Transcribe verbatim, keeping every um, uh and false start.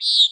works.